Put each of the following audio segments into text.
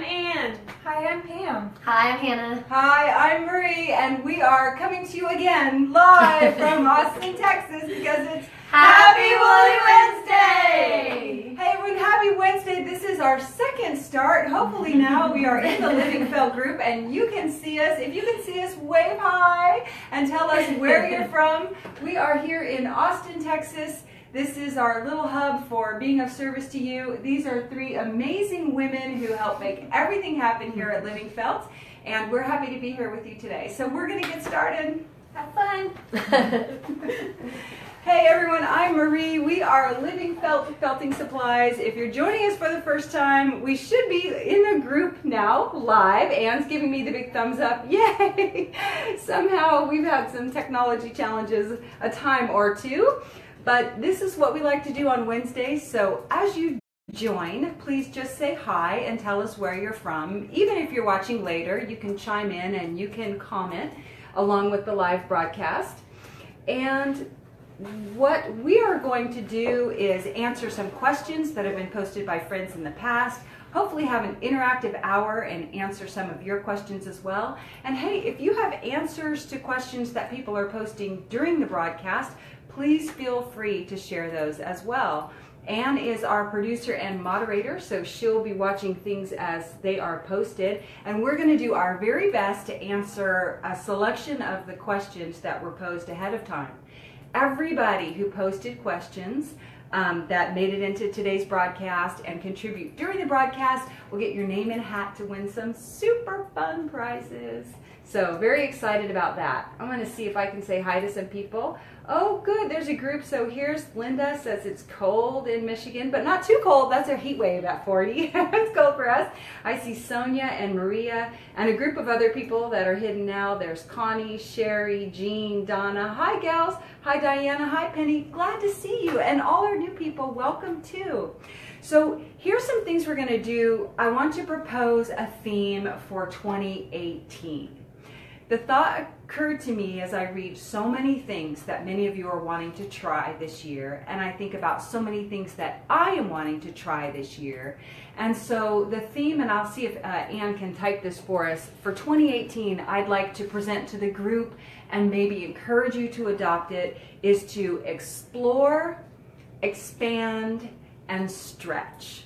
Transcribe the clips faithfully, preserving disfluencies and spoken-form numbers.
I'm Ann. Hi, I'm Pam. Hi, I'm Hannah. Hi, I'm Marie, and we are coming to you again live from Austin, Texas, because it's Happy Wooly Wednesday! Hey everyone, happy Wednesday. This is our second start. Hopefully now we are in the Living Felt group and you can see us. If you can see us, wave hi and tell us where you're from. We are here in Austin, Texas. This is our little hub for being of service to you. These are three amazing women who help make everything happen here at Living Felt, and we're happy to be here with you today. So we're going to get started. Have fun! Hey everyone, I'm Marie. We are Living Felt Felting Supplies. If you're joining us for the first time, we should be in the group now, live. Anne's giving me the big thumbs up. Yay! Somehow we've had some technology challenges a time or two, but this is what we like to do on Wednesdays. So as you join, please just say hi and tell us where you're from. Even if you're watching later, you can chime in and you can comment along with the live broadcast. And what we are going to do is answer some questions that have been posted by friends in the past, hopefully have an interactive hour and answer some of your questions as well. And hey, if you have answers to questions that people are posting during the broadcast, please feel free to share those as well. Anne is our producer and moderator, so she'll be watching things as they are posted, and we're going to do our very best to answer a selection of the questions that were posed ahead of time. Everybody who posted questions um, that made it into today's broadcast and contribute during the broadcast will get your name in a hat to win some super fun prizes. So very excited about that. I'm going to see if I can say hi to some people. Oh good, there's a group. So here's Linda, says it's cold in Michigan, but not too cold. That's our heat wave at forty. It's cold for us. I see Sonia and Maria and a group of other people that are hidden now. There's Connie, Sherry, Jean, Donna. Hi gals. Hi Diana. Hi Penny. Glad to see you. And all our new people, welcome too. So here's some things we're going to do. I want to propose a theme for twenty eighteen. The thought occurred to me as I read so many things that many of you are wanting to try this year, and I think about so many things that I am wanting to try this year. And so the theme, and I'll see if uh, Anne can type this for us, for twenty eighteen I'd like to present to the group and maybe encourage you to adopt it, is to explore, expand, and stretch.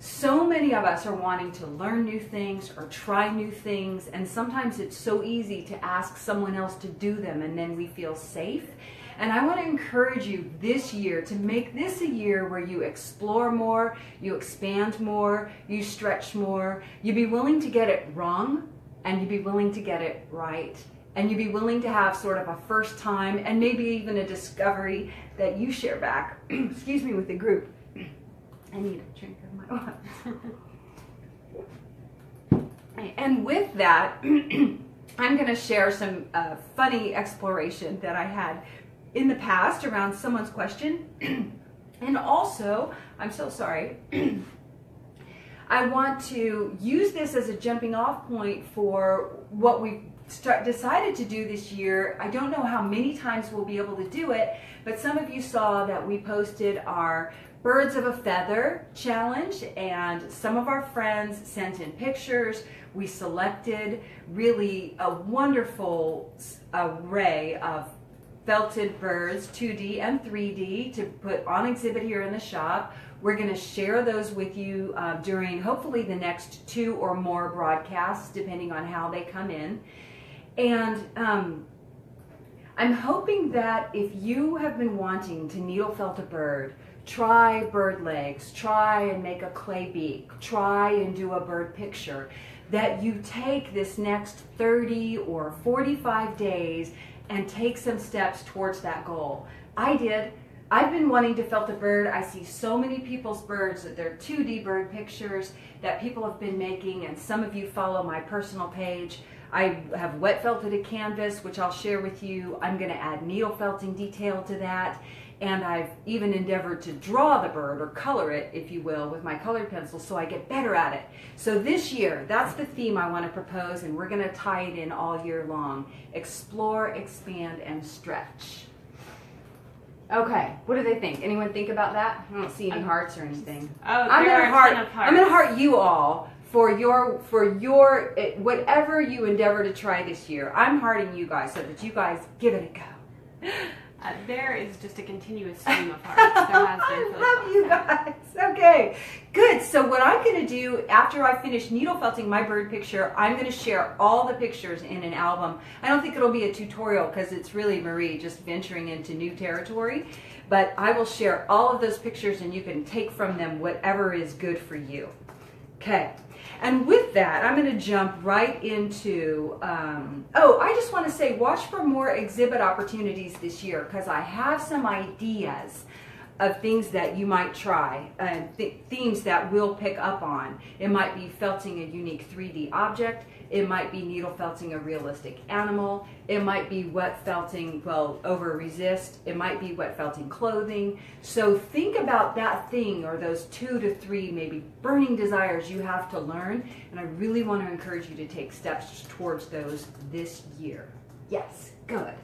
So many of us are wanting to learn new things or try new things, and sometimes it's so easy to ask someone else to do them and then we feel safe. And I want to encourage you this year to make this a year where you explore more, you expand more, you stretch more, you be willing to get it wrong and you be willing to get it right. And you be willing to have sort of a first time and maybe even a discovery that you share back, excuse me, with the group. I need a drink of my water. And with that, I'm going to share some uh, funny exploration that I had in the past around someone's question. And also, I'm so sorry, I want to use this as a jumping off point for what we've Start, decided to do this year. I don't know how many times we'll be able to do it, but some of you saw that we posted our Birds of a Feather challenge, and some of our friends sent in pictures. We selected really a wonderful array of felted birds, two D and three D, to put on exhibit here in the shop. We're going to share those with you uh, during hopefully the next two or more broadcasts, depending on how they come in. And um, I'm hoping that if you have been wanting to needle felt a bird, try bird legs, try and make a clay beak, try and do a bird picture, that you take this next thirty or forty-five days and take some steps towards that goal. I did. I've been wanting to felt a bird. I see so many people's birds, that they're two D bird pictures that people have been making, and some of you follow my personal page. I have wet felted a canvas, which I'll share with you. I'm going to add needle felting detail to that, and I've even endeavored to draw the bird, or color it, if you will, with my colored pencil, so I get better at it. So this year, that's the theme I want to propose, and we're going to tie it in all year long. Explore, expand, and stretch. Okay, what do they think? Anyone think about that? I don't see any hearts or anything. Oh, I'm gonna heart. I'm gonna heart you all for your, for your, whatever you endeavor to try this year. I'm hearting you guys so that you guys give it a go. Uh, there is just a continuous stream of hearts. There has been. I love you guys. Okay, good. So what I'm going to do after I finish needle felting my bird picture, I'm going to share all the pictures in an album. I don't think it'll be a tutorial because it's really Marie just venturing into new territory, but I will share all of those pictures and you can take from them whatever is good for you. Okay. And with that, I'm going to jump right into, um, oh, I just want to say watch for more exhibit opportunities this year because I have some ideas of things that you might try, uh, th themes that we'll pick up on. It might be felting a unique three D object. It might be needle felting a realistic animal. It might be wet felting, well, over resist. It might be wet felting clothing. So think about that thing or those two to three maybe burning desires you have to learn. And I really want to encourage you to take steps towards those this year. Yes, good.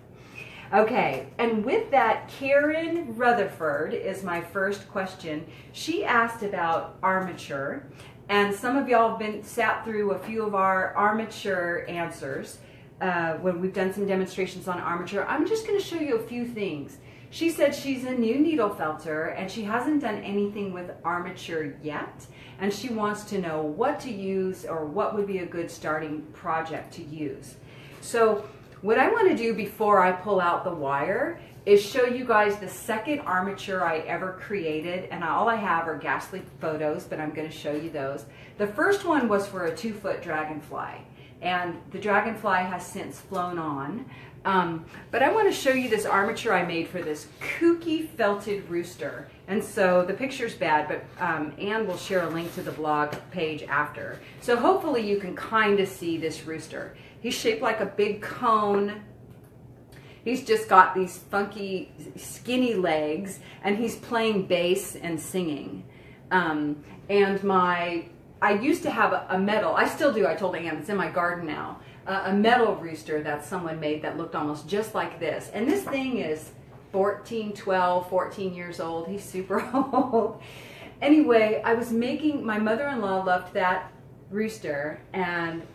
Okay, and with that, Karen Rutherford is my first question. She asked about armature. And some of y'all have been sat through a few of our armature answers uh, when we've done some demonstrations on armature. I'm just going to show you a few things. She said she's a new needle felter and she hasn't done anything with armature yet. And she wants to know what to use or what would be a good starting project to use. So what I want to do before I pull out the wire is show you guys the second armature I ever created, and all I have are ghastly photos, but I'm going to show you those. The first one was for a two-foot dragonfly, and the dragonfly has since flown on, um, but I want to show you this armature I made for this kooky felted rooster, and so the picture's bad, but um, Anne will share a link to the blog page after, so hopefully you can kind of see this rooster. He's shaped like a big cone. He's just got these funky, skinny legs, and he's playing bass and singing. Um, and my, I used to have a, a metal, I still do, I told Anne, it's in my garden now, uh, a metal rooster that someone made that looked almost just like this. And this thing is fourteen, twelve, fourteen years old. He's super old. Anyway, I was making, my mother-in-law loved that rooster, and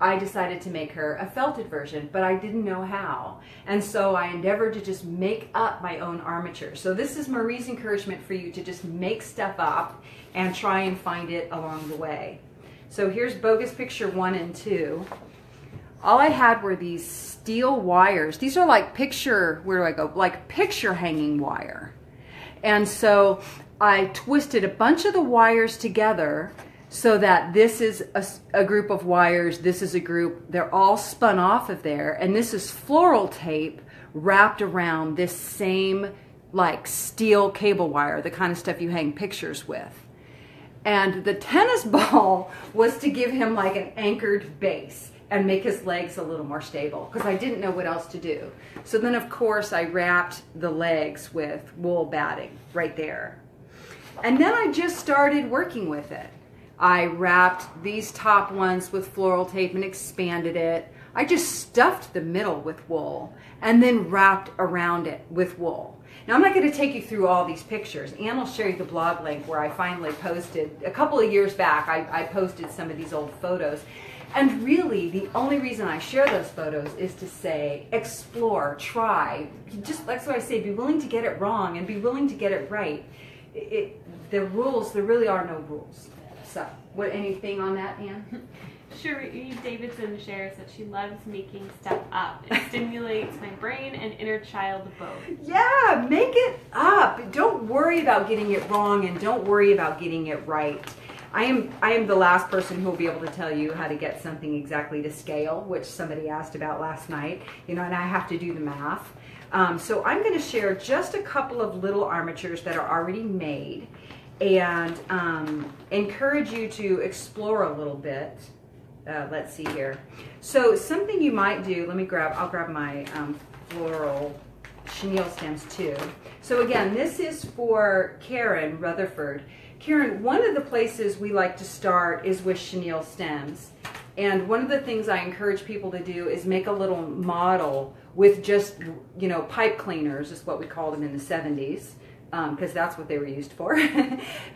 I decided to make her a felted version, but I didn't know how. And so I endeavored to just make up my own armature. So this is Marie's encouragement for you to just make stuff up and try and find it along the way. So here's bogus picture one and two. All I had were these steel wires. These are like picture, where do I go? Like picture hanging wire. And so I twisted a bunch of the wires together so that this is a, a group of wires, this is a group, they're all spun off of there, and this is floral tape wrapped around this same like steel cable wire, the kind of stuff you hang pictures with. And the tennis ball was to give him like an anchored base and make his legs a little more stable, because I didn't know what else to do. So then of course I wrapped the legs with wool batting right there. And then I just started working with it. I wrapped these top ones with floral tape and expanded it. I just stuffed the middle with wool and then wrapped around it with wool. Now I'm not going to take you through all these pictures. Anne will share you the blog link where I finally posted, a couple of years back, I, I posted some of these old photos. And really the only reason I share those photos is to say, explore, try. Just like what I say, be willing to get it wrong and be willing to get it right. It, it, the rules, there really are no rules. So, what anything on that, Anne? Cherie Davidson shares that she loves making stuff up. It stimulates my brain and inner child both. Yeah, make it up. Don't worry about getting it wrong and don't worry about getting it right. I am I am the last person who will be able to tell you how to get something exactly to scale, which somebody asked about last night. You know, and I have to do the math. Um, so I'm going to share just a couple of little armatures that are already made. And um, encourage you to explore a little bit. Uh, let's see here. So something you might do, let me grab, I'll grab my um, floral chenille stems too. So again, this is for Karen Rutherford. Karen, one of the places we like to start is with chenille stems. And one of the things I encourage people to do is make a little model with just, you know, pipe cleaners is what we called them in the seventies. because um, that's what they were used for.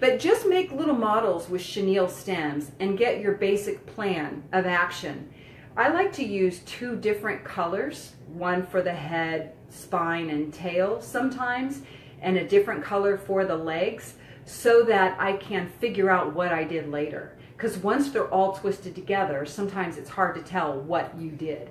But just make little models with chenille stems and get your basic plan of action. I like to use two different colors, one for the head, spine, and tail sometimes, and a different color for the legs, so that I can figure out what I did later. Because once they're all twisted together, sometimes it's hard to tell what you did.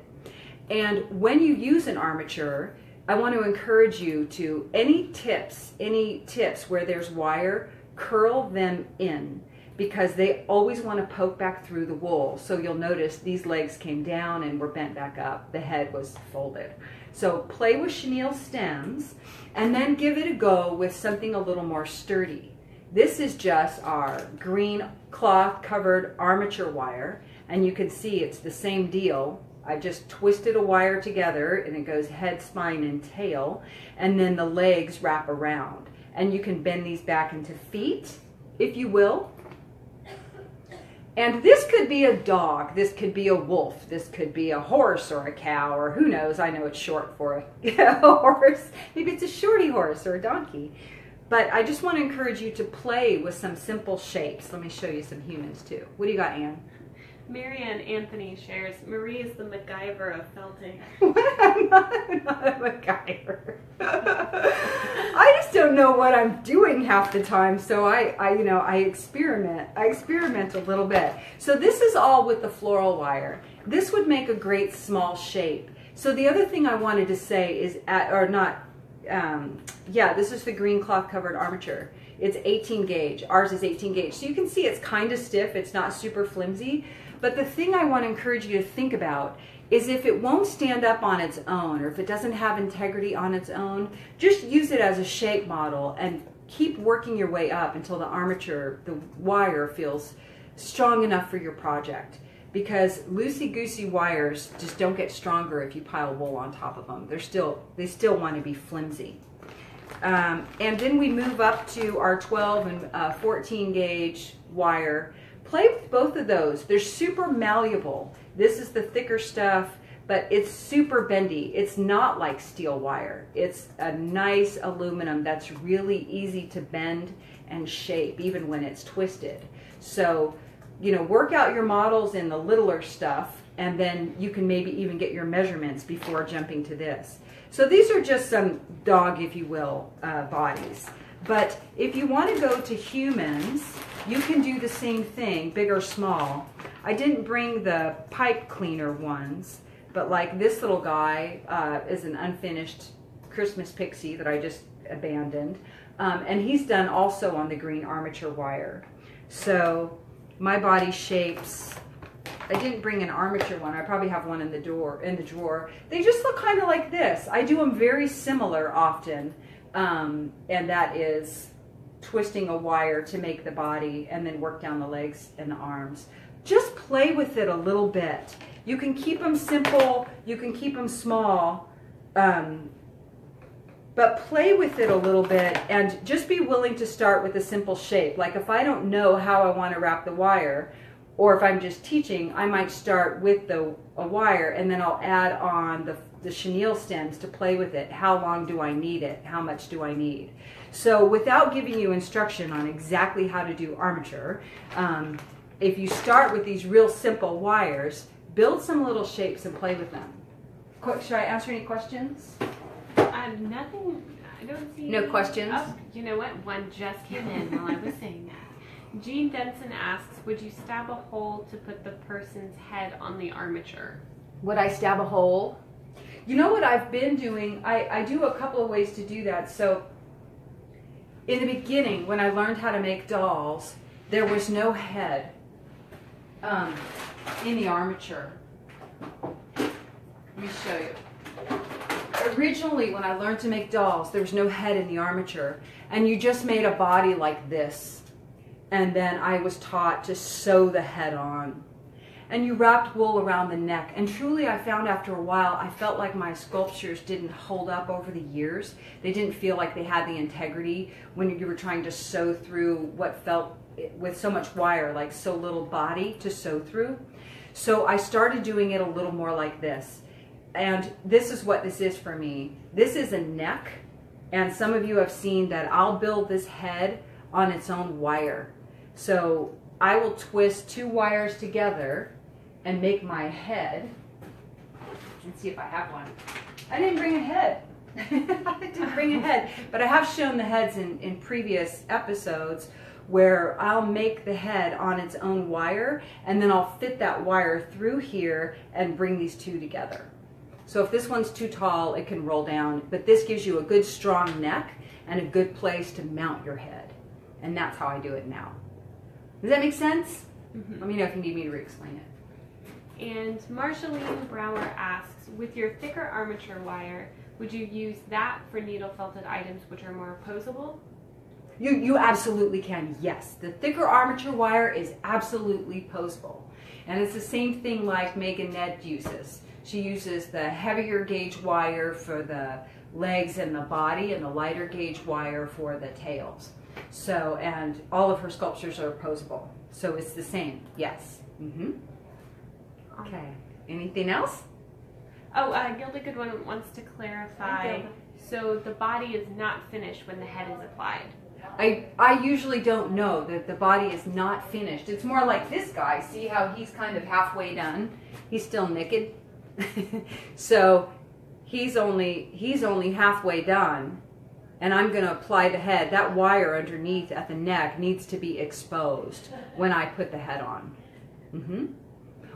And when you use an armature, I want to encourage you to, any tips, any tips where there's wire, curl them in, because they always want to poke back through the wool. So you'll notice these legs came down and were bent back up. The head was folded. So play with chenille stems and then give it a go with something a little more sturdy. This is just our green cloth covered armature wire, and you can see it's the same deal. I just twisted a wire together and it goes head, spine, and tail, and then the legs wrap around. And you can bend these back into feet, if you will. And this could be a dog, this could be a wolf, this could be a horse or a cow, or who knows, I know it's short for a horse. Maybe it's a shorty horse or a donkey. But I just want to encourage you to play with some simple shapes. Let me show you some humans too. What do you got, Anne? Marianne Anthony shares, Marie is the MacGyver of felting. What? I'm not, I'm not a MacGyver. I just don't know what I'm doing half the time, so I, I, you know, I experiment. I experiment a little bit. So this is all with the floral wire. This would make a great small shape. So the other thing I wanted to say is, at, or not, um, yeah, this is the green cloth covered armature. It's eighteen gauge. Ours is eighteen gauge. So you can see it's kind of stiff. It's not super flimsy. But the thing I want to encourage you to think about is, if it won't stand up on its own, or if it doesn't have integrity on its own, just use it as a shape model and keep working your way up until the armature, the wire, feels strong enough for your project. Because loosey-goosey wires just don't get stronger if you pile wool on top of them. They're still, they still want to be flimsy. Um, and then we move up to our twelve and fourteen gauge wire. Play with both of those. They're super malleable. This is the thicker stuff, but it's super bendy. It's not like steel wire. It's a nice aluminum that's really easy to bend and shape, even when it's twisted. So, you know, work out your models in the littler stuff, and then you can maybe even get your measurements before jumping to this. So these are just some dog, if you will, uh, bodies. But if you want to go to humans, you can do the same thing, big or small. I didn't bring the pipe cleaner ones, but like this little guy uh, is an unfinished Christmas pixie that I just abandoned. Um, and he's done also on the green armature wire. So my body shapes, I didn't bring an armature one. I probably have one in the door, in the drawer. They just look kind of like this. I do them very similar often, um, and that is twisting a wire to make the body and then work down the legs and the arms. Just play with it a little bit. You can keep them simple. You can keep them small, um, but play with it a little bit, and just be willing to start with a simple shape. Like if I don't know how I want to wrap the wire, or if I'm just teaching, I might start with the a wire, and then I'll add on the, the chenille stems to play with it. How long do I need it? How much do I need? So without giving you instruction on exactly how to do armature, um, if you start with these real simple wires, build some little shapes and play with them. Quick, should I answer any questions? Um, nothing, I don't see. No questions? Oh, you know what? One just came in while I was saying that. Jean Denson asks, would you stab a hole to put the person's head on the armature? Would I stab a hole? You know what I've been doing? I, I do a couple of ways to do that. So in the beginning, when I learned how to make dolls, there was no head um, in the armature. Let me show you. Originally, when I learned to make dolls, there was no head in the armature. And you just made a body like this. And then I was taught to sew the head on. And you wrapped wool around the neck. And truly, I found after a while, I felt like my sculptures didn't hold up over the years. They didn't feel like they had the integrity when you were trying to sew through what felt, with so much wire, like so little body to sew through. So I started doing it a little more like this. And this is what this is for me. This is a neck And some of you have seen that I'll build this head on its own wire. So I will twist two wires together and make my head. Let's see if I have one. I didn't bring a head. I didn't bring a head. But I have shown the heads in, in previous episodes where I'll make the head on its own wire, and then I'll fit that wire through here and bring these two together. So if this one's too tall, it can roll down, but this gives you a good strong neck and a good place to mount your head. And that's how I do it now. Does that make sense? Mm-hmm. Let me know if you need me to re-explain it. And Marshalene Brower asks, with your thicker armature wire, would you use that for needle felted items which are more opposable? You, you absolutely can, yes. The thicker armature wire is absolutely posable. And it's the same thing like Megan Ned uses. She uses the heavier gauge wire for the legs and the body and the lighter gauge wire for the tails. So, and all of her sculptures are posable. So it's the same, yes. Mm-hmm. Okay, anything else? Oh, uh, Gilda Goodwin wants to clarify, so the body is not finished when the head is applied. I, I usually don't know that the body is not finished. It's more like this guy. See how he's kind of halfway done? He's still naked. So he's only, he's only halfway done, and I'm going to apply the head. That wire underneath at the neck needs to be exposed when I put the head on. Mm-hmm.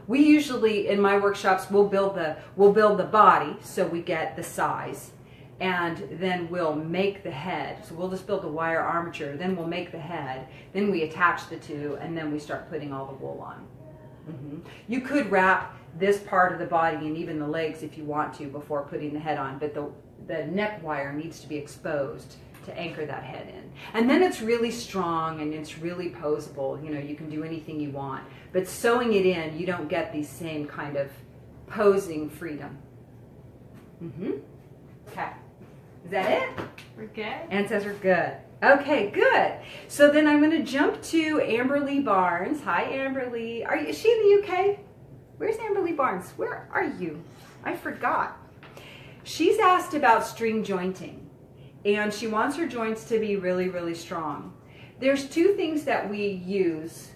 We usually, in my workshops, we'll build the, we'll build the body so we get the size. And then we'll make the head. So we'll just build the wire armature, then we'll make the head, then we attach the two, and then we start putting all the wool on. Mm-hmm. You could wrap this part of the body and even the legs if you want to before putting the head on, but the, the neck wire needs to be exposed to anchor that head in. And then it's really strong and it's really posable. You know, you can do anything you want. But sewing it in, you don't get the same kind of posing freedom. Mm-hmm. Okay. Is that it? We're good. Ancestor, good. Okay, good. So then I'm going to jump to Amberly Barnes. Hi, Amberly. Are you, is she in the U K? Where's Amberly Barnes? Where are you? I forgot. She's asked about string jointing, and she wants her joints to be really, really strong. There's two things that we use.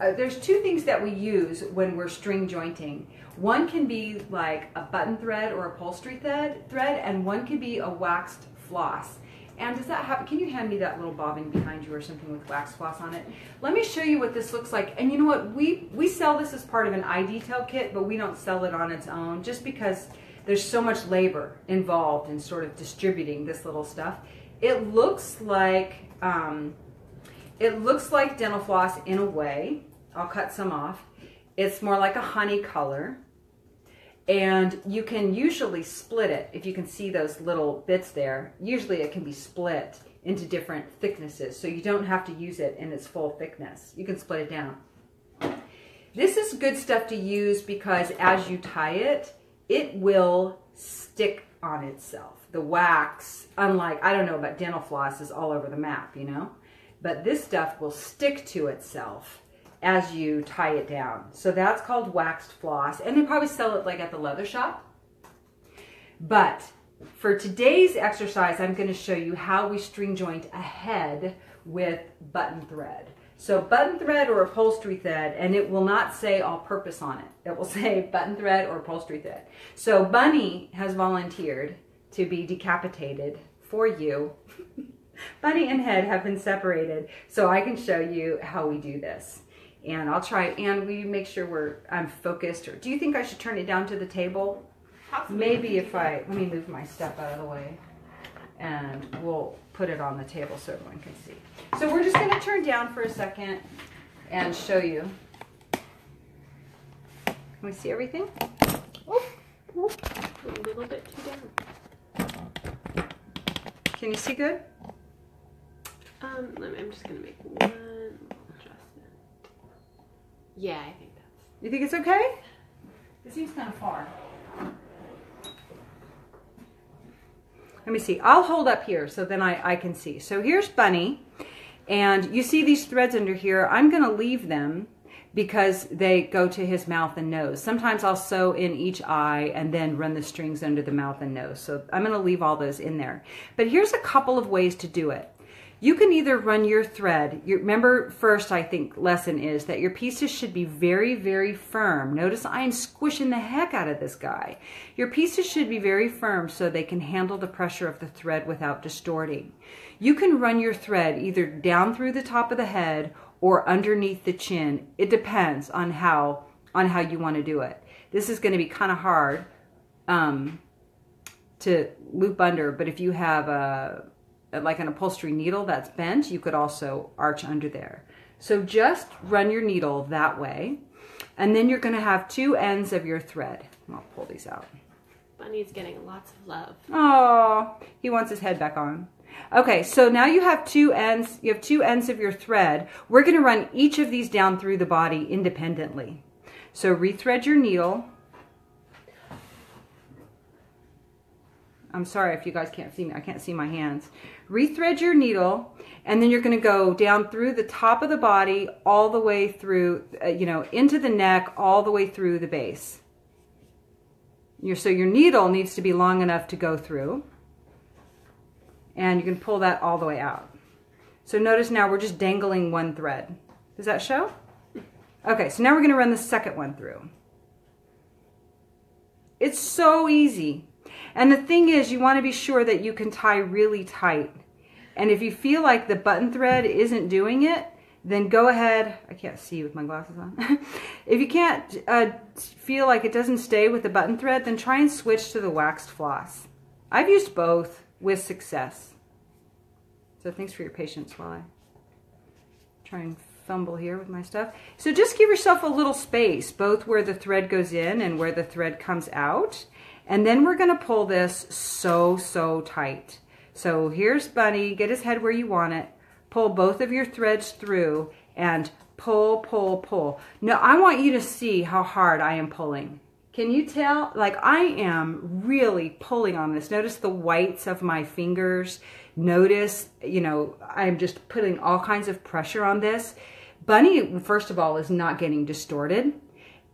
Uh, there's two things that we use when we're string jointing. One can be like a button thread or upholstery thread, thread, and one can be a waxed floss. And does that happen? Can you hand me that little bobbin behind you or something with wax floss on it? Let me show you what this looks like. And you know what? We, we sell this as part of an iDetail kit, but we don't sell it on its own just because there's so much labor involved in sort of distributing this little stuff. It looks like, um, it looks like dental floss in a way. I'll cut some off. It's more like a honey color, and you can usually split it. If you can see those little bits there, usually it can be split into different thicknesses, so you don't have to use it in its full thickness. You can split it down. This is good stuff to use because as you tie it, it will stick on itself. The wax, unlike, I don't know about dental floss, is all over the map, you know, but this stuff will stick to itself as you tie it down. So that's called waxed floss, and they probably sell it like at the leather shop. But for today's exercise, I'm going to show you how we string joint a head with button thread. So button thread or upholstery thread, and it will not say all purpose on it. It will say button thread or upholstery thread. So Bunny has volunteered to be decapitated for you. Bunny and head have been separated, so I can show you how we do this. And I'll try, and we make sure we're, I'm focused. Or do you think I should turn it down to the table? Maybe if I, let me move my step out of the way, and we'll put it on the table so everyone can see. So we're just going to turn down for a second and show you. Can we see everything? Oop, oop. A little bit too down. Can you see good? Um, let me, I'm just going to make one. Yeah, I think that's... You think it's okay? It seems kind of far. Let me see. I'll hold up here so then I, I can see. So here's Bunny, and you see these threads under here. I'm going to leave them because they go to his mouth and nose. Sometimes I'll sew in each eye and then run the strings under the mouth and nose. So I'm going to leave all those in there. But here's a couple of ways to do it. You can either run your thread. You remember first, I think, lesson is that your pieces should be very, very firm. Notice I'm squishing the heck out of this guy. Your pieces should be very firm so they can handle the pressure of the thread without distorting. You can run your thread either down through the top of the head or underneath the chin. It depends on how, on how you want to do it. This is going to be kind of hard um, to loop under, but if you have a... like an upholstery needle that's bent, you could also arch under there. So just run your needle that way, and then you're going to have two ends of your thread. I'll pull these out. Bunny's getting lots of love. Oh, he wants his head back on. Okay, so now you have two ends. You have two ends of your thread. We're going to run each of these down through the body independently. So rethread your needle. I'm sorry if you guys can't see me. I can't see my hands. Rethread your needle, and then you're going to go down through the top of the body, all the way through, uh, you know, into the neck, all the way through the base. Your, so your needle needs to be long enough to go through, and you can pull that all the way out. So notice now we're just dangling one thread. Does that show? Okay, so now we're going to run the second one through. It's so easy. And the thing is, you want to be sure that you can tie really tight. And if you feel like the button thread isn't doing it, then go ahead. I can't see with my glasses on. If you can't uh, feel like it doesn't stay with the button thread, then try and switch to the waxed floss. I've used both with success. So thanks for your patience while I try and fumble here with my stuff. So just give yourself a little space, both where the thread goes in and where the thread comes out. And then we're going to pull this so, so tight. So here's Bunny. Get his head where you want it. Pull both of your threads through and pull, pull, pull. Now, I want you to see how hard I am pulling. Can you tell? Like, I am really pulling on this. Notice the whites of my fingers. Notice, you know, I'm just putting all kinds of pressure on this. Bunny, first of all, is not getting distorted.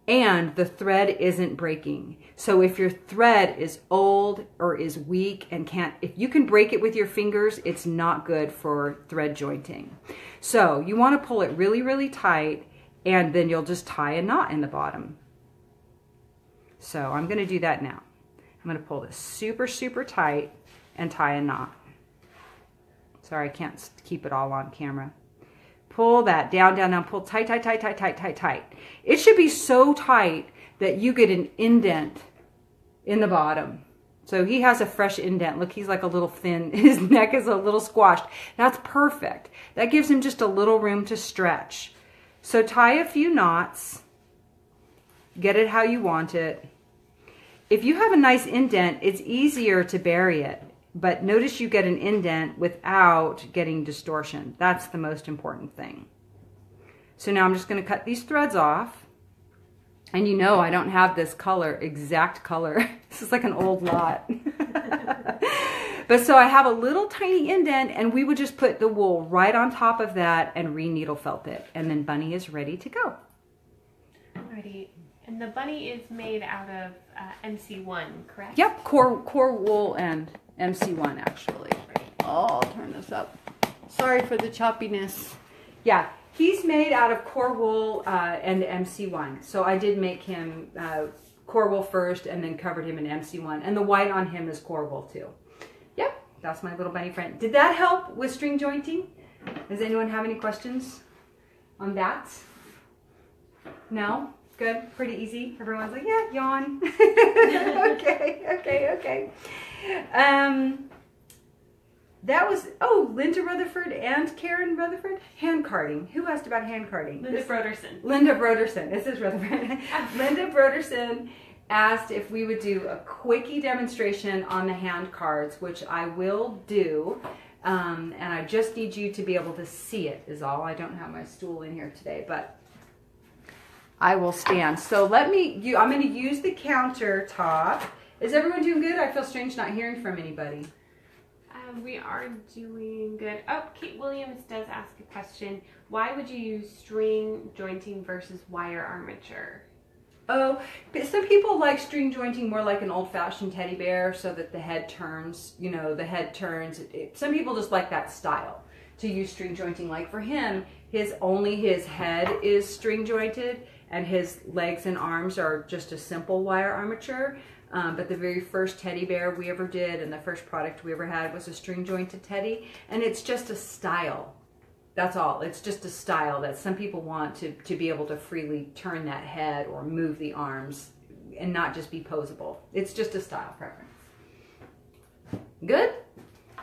And the thread isn't breaking. So if your thread is old or is weak and can't, if you can break it with your fingers, it's not good for thread jointing. So you want to pull it really, really tight, and then you'll just tie a knot in the bottom. So I'm going to do that now. I'm going to pull this super, super tight and tie a knot. Sorry, I can't keep it all on camera. Pull that down, down, down, pull tight, tight, tight, tight, tight, tight, tight. It should be so tight that you get an indent in the bottom. So he has a fresh indent. Look, he's like a little thin. His neck is a little squashed. That's perfect. That gives him just a little room to stretch. So tie a few knots. Get it how you want it. If you have a nice indent, it's easier to bury it. But notice you get an indent without getting distortion. That's the most important thing. So now I'm just going to cut these threads off. And you know I don't have this color, exact color. This is like an old lot. But so I have a little tiny indent, and we would just put the wool right on top of that and re-needle felt it. And then Bunny is ready to go. Alrighty. And the bunny is made out of uh, M C one, correct? Yep, core, core wool and... M C one actually. Oh, I'll turn this up. Sorry for the choppiness. Yeah, he's made out of core wool uh, and M C one. So I did make him uh, core wool first and then covered him in M C one. And the white on him is core wool too. Yep, that's my little bunny friend. Did that help with string jointing? Does anyone have any questions on that? No? Good? Pretty easy? Everyone's like, yeah, yawn. okay, okay, okay. Um, that was, oh, Linda Rutherford and Karen Rutherford. Hand carding. Who asked about hand carding? Linda this, Broderson. Linda Broderson. This is Rutherford. Linda Broderson asked if we would do a quickie demonstration on the hand cards, which I will do. Um, and I just need you to be able to see it is all. I don't have my stool in here today, but I will stand. So let me, you, I'm going to use the countertop. Is everyone doing good? I feel strange not hearing from anybody. Uh, Um, we are doing good. Oh, Kate Williams does ask a question. Why would you use string jointing versus wire armature? Oh, but some people like string jointing more like an old-fashioned teddy bear, so that the head turns, you know, the head turns. It, it, some people just like that style to use string jointing. Like for him, his only his head is string jointed, and his legs and arms are just a simple wire armature. Um, but the very first teddy bear we ever did and the first product we ever had was a string jointed teddy, and it's just a style. That's all. It's just a style that some people want to, to be able to freely turn that head or move the arms and not just be posable. It's just a style preference. Good?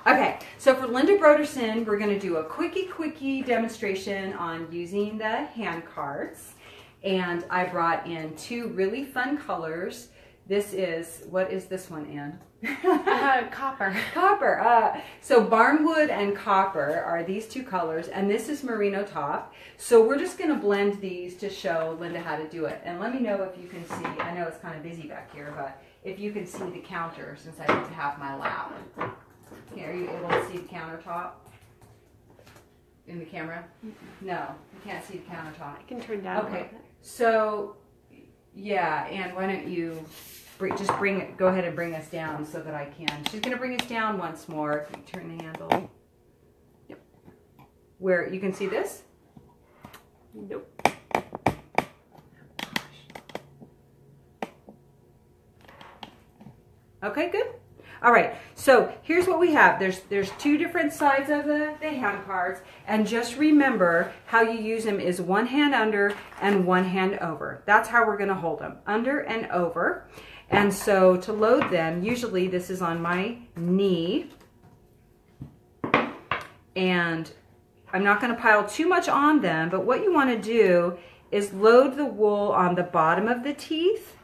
Okay, so for Linda Broderson, we're going to do a quickie quickie demonstration on using the hand cards, and I brought in two really fun colors. This is, what is this one, Anne? uh, copper. Copper. Uh, so barnwood and copper are these two colors, and this is merino top. So we're just going to blend these to show Linda how to do it. And let me know if you can see, I know it's kind of busy back here, but if you can see the counter, since I don't have my lap. Here, are you able to see the countertop in the camera? Mm-hmm. No, you can't see the countertop. I can turn down. Okay, so... yeah, and why don't you bring, just bring go ahead and bring us down so that I can. She's going to bring us down once more. If you turn the handle. Yep. Where you can see this? Nope. Okay, good. All right. So here's what we have. There's there's two different sides of the, the hand cards, and just remember how you use them is one hand under and one hand over. That's how we're going to hold them, under and over. And so to load them, usually this is on my knee, and I'm not going to pile too much on them, but what you want to do is load the wool on the bottom of the teeth,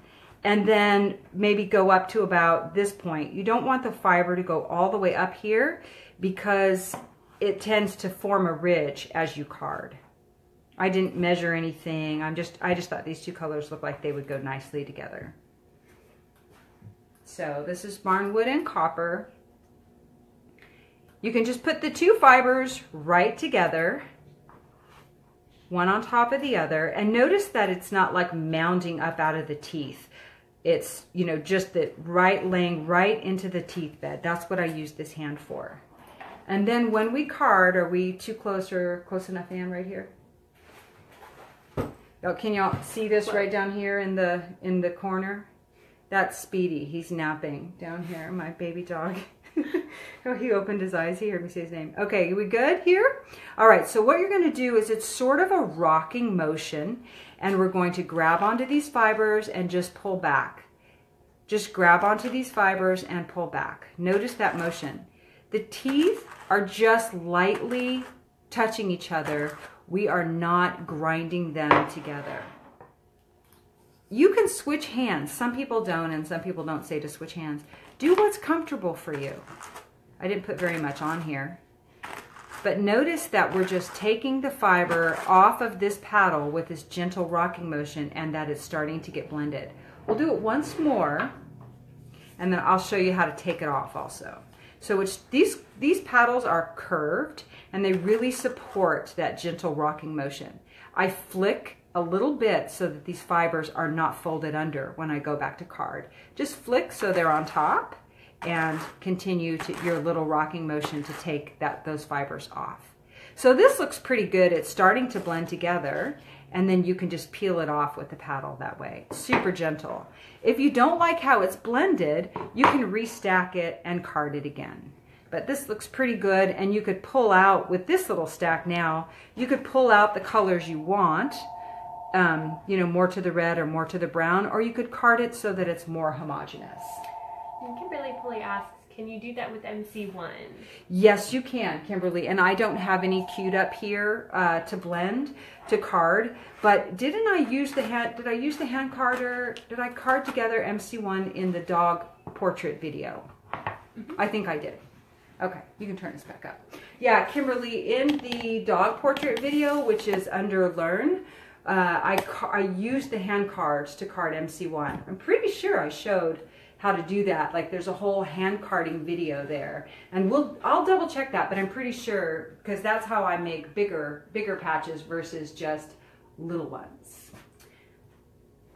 and then maybe go up to about this point. You don't want the fiber to go all the way up here because it tends to form a ridge as you card. I didn't measure anything. I'm just, I just thought these two colors looked like they would go nicely together. So this is barnwood and copper. You can just put the two fibers right together, one on top of the other, and notice that it's not like mounding up out of the teeth. It's, you know, just the right laying right into the teeth bed. That's what I use this hand for. And then when we card, are we too close or close enough, Anne, right here? Oh, can y'all see this right down here in the in the corner? That's Speedy. He's napping down here, my baby dog. Oh, he opened his eyes. He heard me say his name. Okay, we good here? All right, so what you're going to do is it's sort of a rocking motion, and we're going to grab onto these fibers and just pull back. Just grab onto these fibers and pull back. Notice that motion. The teeth are just lightly touching each other. We are not grinding them together. You can switch hands. Some people don't, and some people don't say to switch hands. Do what's comfortable for you. I didn't put very much on here. But notice that we're just taking the fiber off of this paddle with this gentle rocking motion, and that it's starting to get blended. We'll do it once more, and then I'll show you how to take it off also. So it's, these, these paddles are curved, and they really support that gentle rocking motion. I flick a little bit so that these fibers are not folded under when I go back to card. Just flick so they're on top, and continue to your little rocking motion to take that those fibers off. So this looks pretty good. It's starting to blend together, and then you can just peel it off with the paddle that way. Super gentle. If you don't like how it's blended, you can restack it and card it again. But this looks pretty good, and you could pull out with this little stack now, you could pull out the colors you want, um, you know, more to the red or more to the brown, or you could card it so that it's more homogeneous. Kimberly Pulley asks, can you do that with M C one? Yes, you can, Kimberly. And I don't have any queued up here uh, to blend, to card. But didn't I use the hand, did I use the hand carder, did I card together M C one in the dog portrait video? Mm-hmm. I think I did. Okay, you can turn this back up. Yeah, Kimberly, in the dog portrait video, which is under Learn, uh, I, I used the hand cards to card M C one. I'm pretty sure I showed how to do that. Like there's a whole hand carding video there, and we'll I'll double check that, but I'm pretty sure, because that's how I make bigger bigger patches versus just little ones.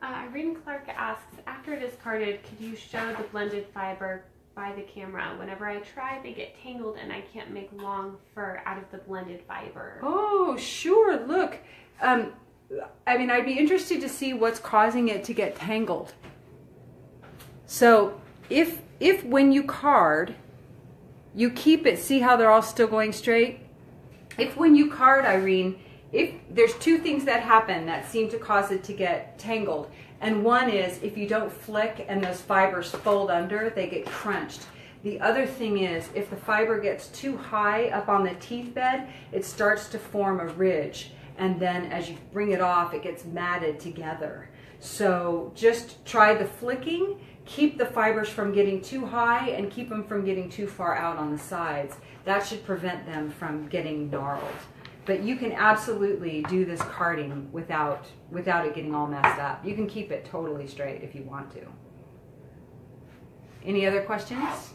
Uh, Irene Clark asks, after it is carded, could you show the blended fiber by the camera? Whenever I try, they get tangled and I can't make long fur out of the blended fiber. Oh, sure. Look, um, I mean, I'd be interested to see what's causing it to get tangled. So if, if when you card, you keep it, see how they're all still going straight? If when you card, Irene, if there's two things that happen that seem to cause it to get tangled. And one is if you don't flick and those fibers fold under, they get crunched. The other thing is if the fiber gets too high up on the teeth bed, it starts to form a ridge. And then as you bring it off, it gets matted together. So just try the flicking, keep the fibers from getting too high and keep them from getting too far out on the sides. That should prevent them from getting gnarled. But you can absolutely do this carding without, without it getting all messed up. You can keep it totally straight if you want to. Any other questions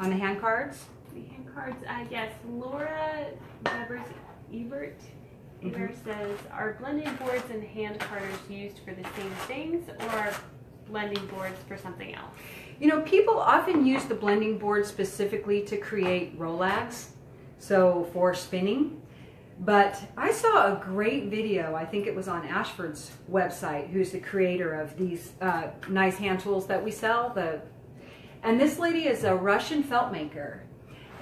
on the hand cards? The hand cards, uh, yes. Laura Weber's Ebert here mm-hmm. says, are blending boards and hand carders used for the same things, or are blending boards for something else? You know, people often use the blending board specifically to create rollags, so for spinning. But I saw a great video, I think it was on Ashford's website, who's the creator of these uh, nice hand tools that we sell. The, and this lady is a Russian felt maker,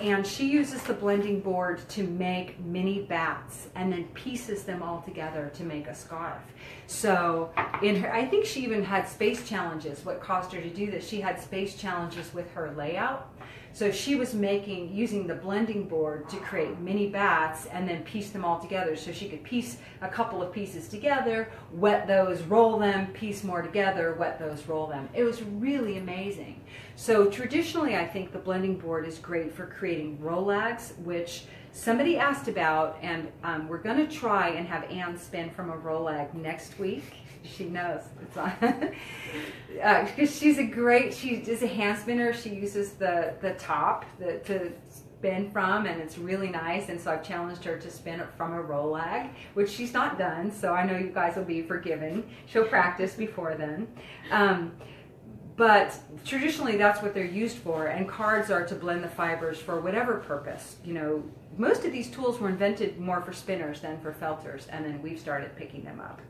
and she uses the blending board to make mini bats and then pieces them all together to make a scarf. So in her, I think she even had space challenges. What caused her to do this? She had space challenges with her layout. So she was making, using the blending board to create mini bats and then piece them all together. So she could piece a couple of pieces together, wet those, roll them, piece more together, wet those, roll them. It was really amazing. So traditionally, I think the blending board is great for creating rollags, which somebody asked about, and um, we're gonna try and have Anne spin from a rollag next week. She knows it's on. uh, because she's a great, she is a hand spinner. She uses the, the top the, to spin from, and it's really nice. And so I've challenged her to spin it from a rollag, which she's not done. So I know you guys will be forgiven. She'll practice before then. Um, But traditionally, that's what they're used for, and cards are to blend the fibers for whatever purpose. You know, most of these tools were invented more for spinners than for felters, and then we've started picking them up.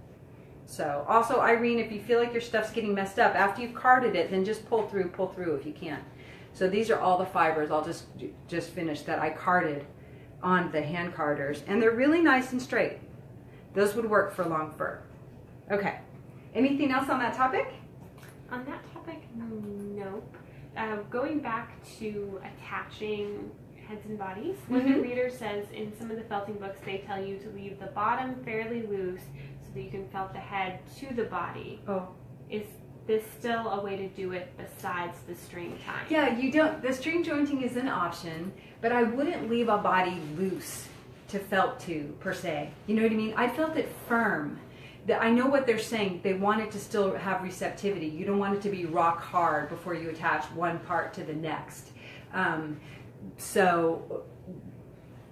So, also, Irene, if you feel like your stuff's getting messed up, after you've carded it, then just pull through, pull through if you can. So these are all the fibers, I'll just, just finish, that I carded on the hand carders, and they're really nice and straight. Those would work for long fur. Okay, anything else on that topic? On that topic, nope. Uh, going back to attaching heads and bodies, Linda mm-hmm. Reader says in some of the felting books they tell you to leave the bottom fairly loose so that you can felt the head to the body. Oh. Is this still a way to do it besides the string tying? Yeah, you don't, the string jointing is an option, but I wouldn't leave a body loose to felt to, per se. You know what I mean? I felt it firm. I know what they're saying. They want it to still have receptivity. You don't want it to be rock hard before you attach one part to the next. Um, so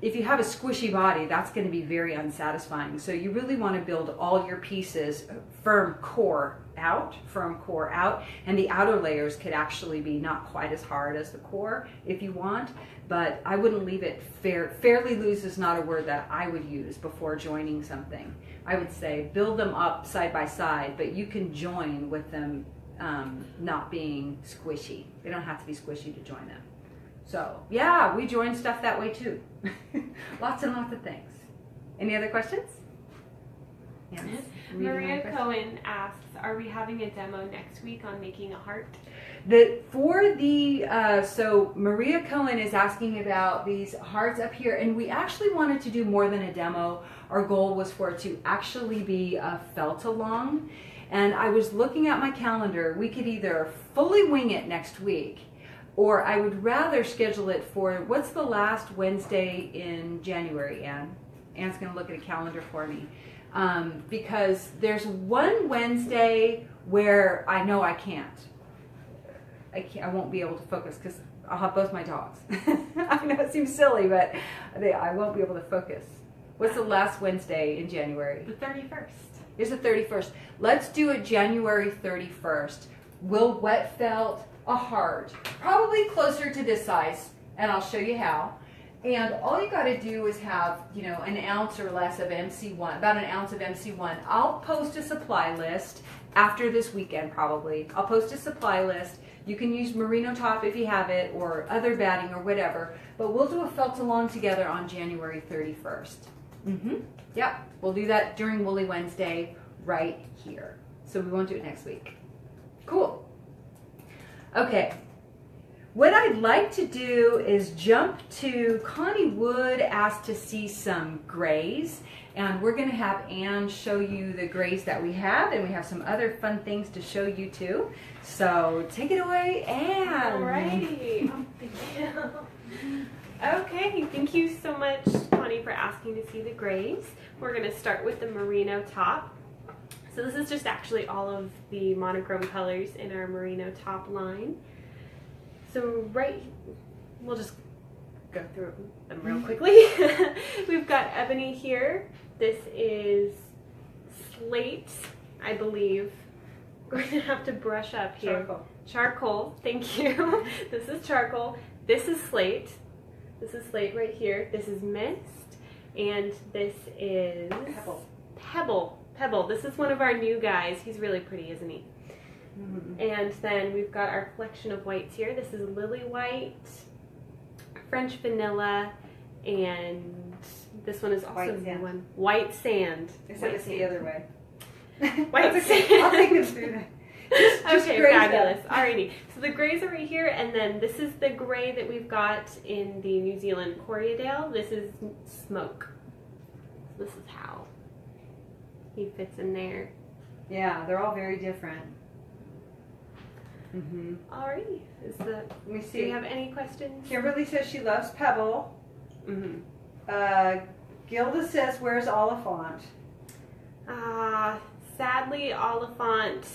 if you have a squishy body, that's going to be very unsatisfying. So you really want to build all your pieces firm core out, firm core out, and the outer layers could actually be not quite as hard as the core if you want, but I wouldn't leave it fair. Fairly loose is not a word that I would use before joining something. I would say build them up side by side, but you can join with them um, not being squishy. They don't have to be squishy to join them. So yeah, we join stuff that way too. Lots and lots of things. Any other questions? Yes. Maria Cohen asks, are we having a demo next week on making a heart? The, for the, uh, so Maria Cohen is asking about these hearts up here, and we actually wanted to do more than a demo. Our goal was for it to actually be a felt along. And I was looking at my calendar. We could either fully wing it next week, or I would rather schedule it for, what's the last Wednesday in January, Anne? Anne's gonna look at a calendar for me. Um, because there's one Wednesday where I know I can't. I can't, I won't be able to focus because I'll have both my dogs. I know it seems silly, but they, I won't be able to focus. What's the last Wednesday in January? The thirty-first. It's the thirty-first. Let's do it January thirty-first. We'll wet felt a heart, probably closer to this size, and I'll show you how. And all you got to do is have, you know, an ounce or less of M C one, about an ounce of M C one. I'll post a supply list after this weekend, probably. I'll post a supply list. You can use merino top if you have it, or other batting or whatever. But we'll do a felt-along together on January thirty-first. Mm-hmm. Yep. We'll do that during Wooly Wednesday right here. So we won't do it next week. Cool. Okay. What I'd like to do is jump to Connie Wood asked to see some grays, and we're going to have Ann show you the grays that we have, and we have some other fun things to show you too. So take it away, Ann. All righty. Oh, thank you. Okay, thank you so much, Connie, for asking to see the grays. We're going to start with the merino top. So this is just actually all of the monochrome colors in our merino top line. So right, we'll just go through them real quickly. We've got ebony here. This is slate, I believe. We're going to have to brush up here. Charcoal. Charcoal, thank you. This is charcoal. This is slate. This is slate right here. This is mist. And this is... Pebble. Pebble. Pebble. This is one of our new guys. He's really pretty, isn't he? Mm-hmm. And then we've got our collection of whites here. This is lily white, French vanilla, and this one is also white sand. One. White sand. Except it's the other way. White okay. sand. I'll take this through that. Just, just okay, fabulous. Them. Alrighty. So the grays are right here, and then this is the gray that we've got in the New Zealand Corriedale. This is smoke. This is how he fits in there. Yeah, they're all very different. Mm-hmm. All right. Is the, Let me see. Do you have any questions? Kimberly says she loves Pebble. Mm-hmm. Uh, Gilda says, where's Oliphant? Uh, sadly, Oliphant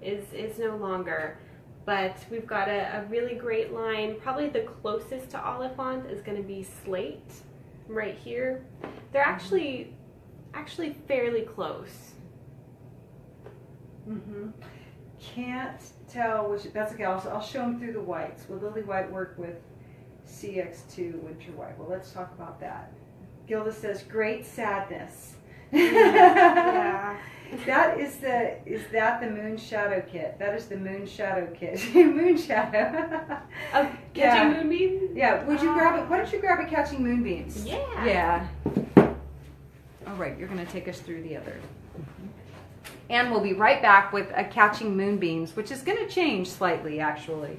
is, is no longer. But we've got a, a really great line. Probably the closest to Oliphant is going to be slate right here. They're actually, actually fairly close. Mm-hmm. Can't tell which, that's okay, I'll, I'll show them through the whites. Will lily white work with C X two winter white? Well, let's talk about that. Gilda says, great sadness. Yeah. That is the, is that the moon shadow kit? That is the moon shadow kit. Moon shadow. Oh, catching yeah. moonbeam? Yeah, would you uh, grab it? Why don't you grab a catching moonbeams? Yeah. Yeah. All right, you're going to take us through the other. And we'll be right back with a catching moonbeams, which is going to change slightly, actually.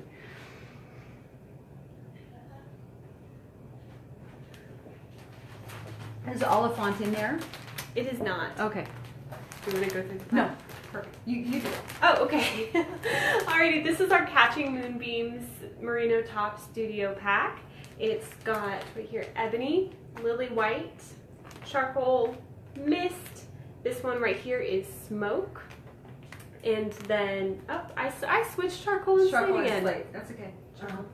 Is Oliphant in there? It is not. Okay. Do you want to go through the No. Perfect. You, you do. Oh, okay. Alrighty, this is our catching moonbeams merino top studio pack. It's got right here ebony, lily white, charcoal, mist. This one right here is smoke, and then oh, I, I switched charcoal and charcoal slate again. Charcoal and slate, that's okay. Charcoal.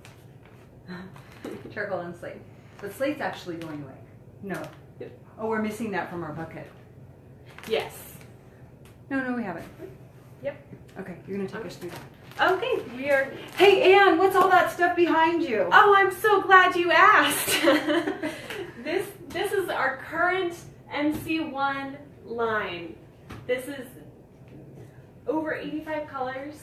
Uh-huh. Charcoal and slate, but slate's actually going away. No. Yep. Oh, we're missing that from our bucket. Yes. No, no, we haven't. Yep. Okay, you're gonna take okay. us through that. Okay, we are. Hey, Ann, what's all that stuff behind you? Oh, I'm so glad you asked. this this is our current M C one. Line. This is over eighty-five colors,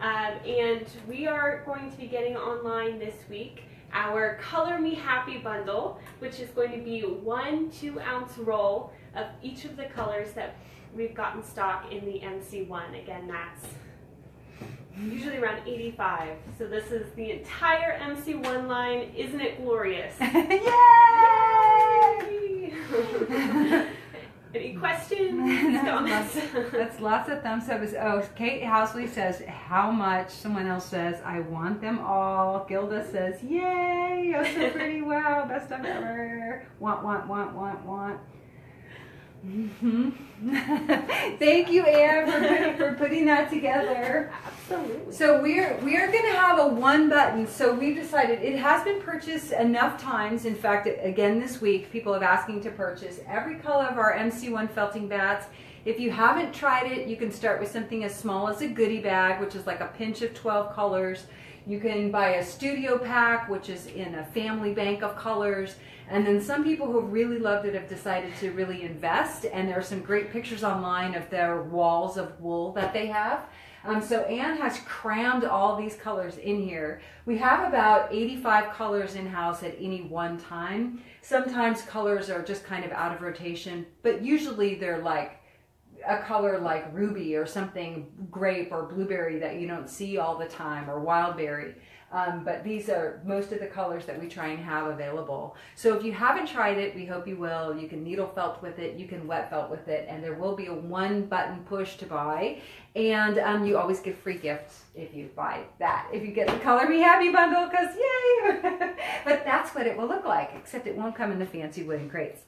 um, and we are going to be getting online this week our Color Me Happy bundle, which is going to be one two ounce roll of each of the colors that we've got in stock in the M C one. Again, that's usually around eighty-five. So this is the entire M C one line. Isn't it glorious? Yay! Yay! Any questions? That's, lots, that's lots of thumbs up. Oh, Kate Housley says, how much? Someone else says, I want them all. Gilda says, yay! Oh, so pretty. Wow, best time ever. Want, want, want, want, want. Mm-hmm. Thank you, Ann, for, for putting that together. Absolutely. So we're we're gonna have a one button. So we've decided it has been purchased enough times. In fact, again this week, people have asking to purchase every color of our M C one felting bats. If you haven't tried it, you can start with something as small as a goodie bag, which is like a pinch of twelve colors. You can buy a studio pack, which is in a family bank of colors. And then some people who really loved it have decided to really invest. And there are some great pictures online of their walls of wool that they have. Um, so Anne has crammed all these colors in here. We have about eighty-five colors in-house at any one time. Sometimes colors are just kind of out of rotation, but usually they're like a color like ruby or something, grape or blueberry that you don't see all the time, or wildberry. Um, but these are most of the colors that we try and have available. So if you haven't tried it, we hope you will. You can needle felt with it, you can wet felt with it, and there will be a one button push to buy. And um, you always get free gifts if you buy that. If you get the Color Me Happy bundle, because yay! But that's what it will look like, except it won't come in the fancy wooden crates.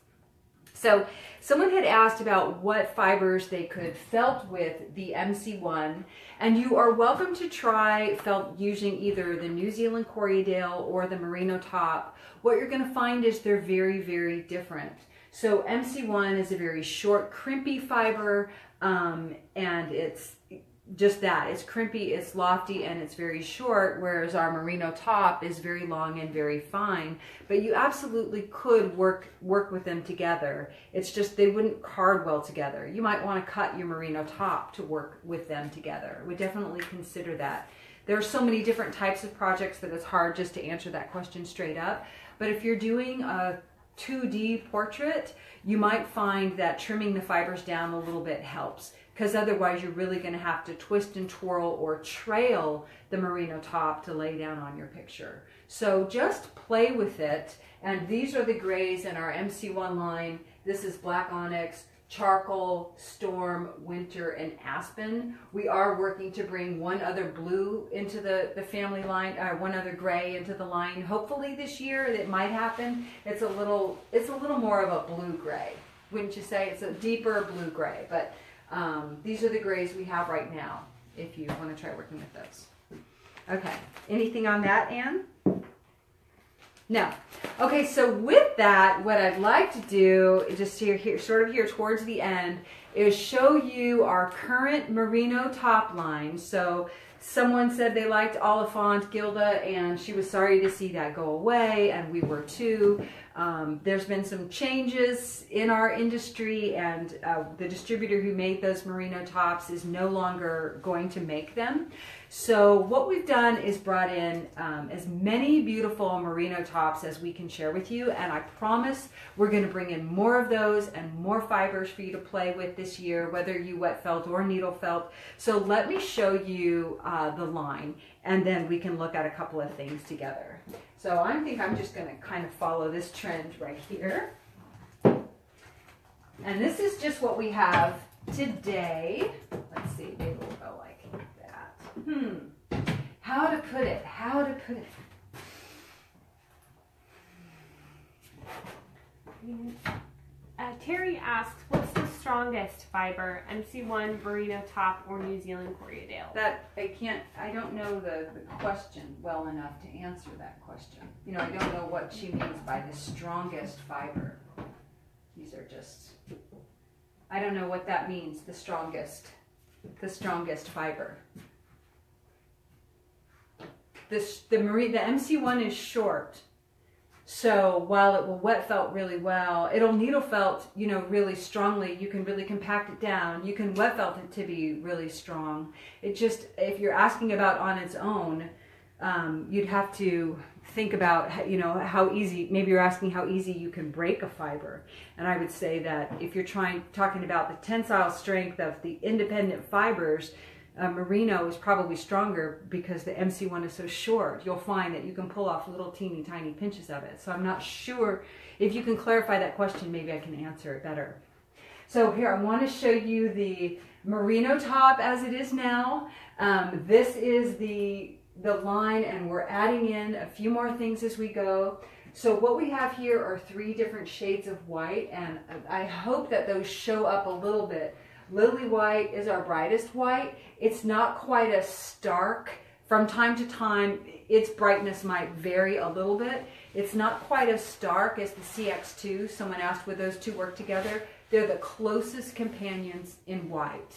So someone had asked about what fibers they could felt with the M C one, and you are welcome to try felt using either the New Zealand Corriedale or the Merino top. What you're going to find is they're very, very different. So M C one is a very short, crimpy fiber, um, and it's just that. It's crimpy, it's lofty, and it's very short, whereas our merino top is very long and very fine. But you absolutely could work work with them together. It's just they wouldn't card well together. You might want to cut your merino top to work with them together. We definitely consider that. There are so many different types of projects that it's hard just to answer that question straight up. But if you're doing a two D portrait, you might find that trimming the fibers down a little bit helps, because otherwise you're really going to have to twist and twirl or trail the merino top to lay down on your picture. So just play with it. And these are the grays in our M C one line. This is black onyx, charcoal, storm, winter, and aspen. We are working to bring one other blue into the, the family line, uh, one other gray into the line. Hopefully this year it might happen. It's a little, it's a little more of a blue gray, wouldn't you say? It's a deeper blue gray, but Um, these are the grays we have right now, if you want to try working with those. Okay, anything on that, Anne? No. Okay, so with that, what I'd like to do, just here, here, sort of here towards the end, is show you our current merino top line. So someone said they liked Oliphant, Gilda, and she was sorry to see that go away, and we were too. Um, there's been some changes in our industry, and uh, the distributor who made those merino tops is no longer going to make them. So what we've done is brought in um, as many beautiful merino tops as we can share with you, and I promise we're going to bring in more of those and more fibers for you to play with this year, whether you wet felt or needle felt. So let me show you uh, the line, and then we can look at a couple of things together. So I think I'm just going to kind of follow this trend right here. And this is just what we have today. Let's see, maybe we'll go like that. Hmm. How to put it, how to put it. Uh, Terry asks, what's the strongest fiber, M C one, merino top, or New Zealand Corriedale? That I can't, I don't know the, the question well enough to answer that question. You know, I don't know what she means by the strongest fiber. These are just, I don't know what that means, the strongest, the strongest fiber. This, the, the M C one is short. So while it will wet felt really well, it'll needle felt, you know, really strongly. You can really compact it down. You can wet felt it to be really strong. It just, if you're asking about on its own, um, you'd have to think about, you know, how easy, maybe you're asking how easy you can break a fiber. And I would say that if you're trying, talking about the tensile strength of the independent fibers, Uh, merino is probably stronger because the M C one is so short. You'll find that you can pull off little teeny tiny pinches of it. So I'm not sure if you can clarify that question. Maybe I can answer it better. So here I want to show you the merino top as it is now. Um, this is the the line, and we're adding in a few more things as we go. So what we have here are three different shades of white, and I hope that those show up a little bit. Lily white is our brightest white. It's not quite as stark. From time to time, its brightness might vary a little bit. It's not quite as stark as the C X two. Someone asked, would those two work together? They're the closest companions in white,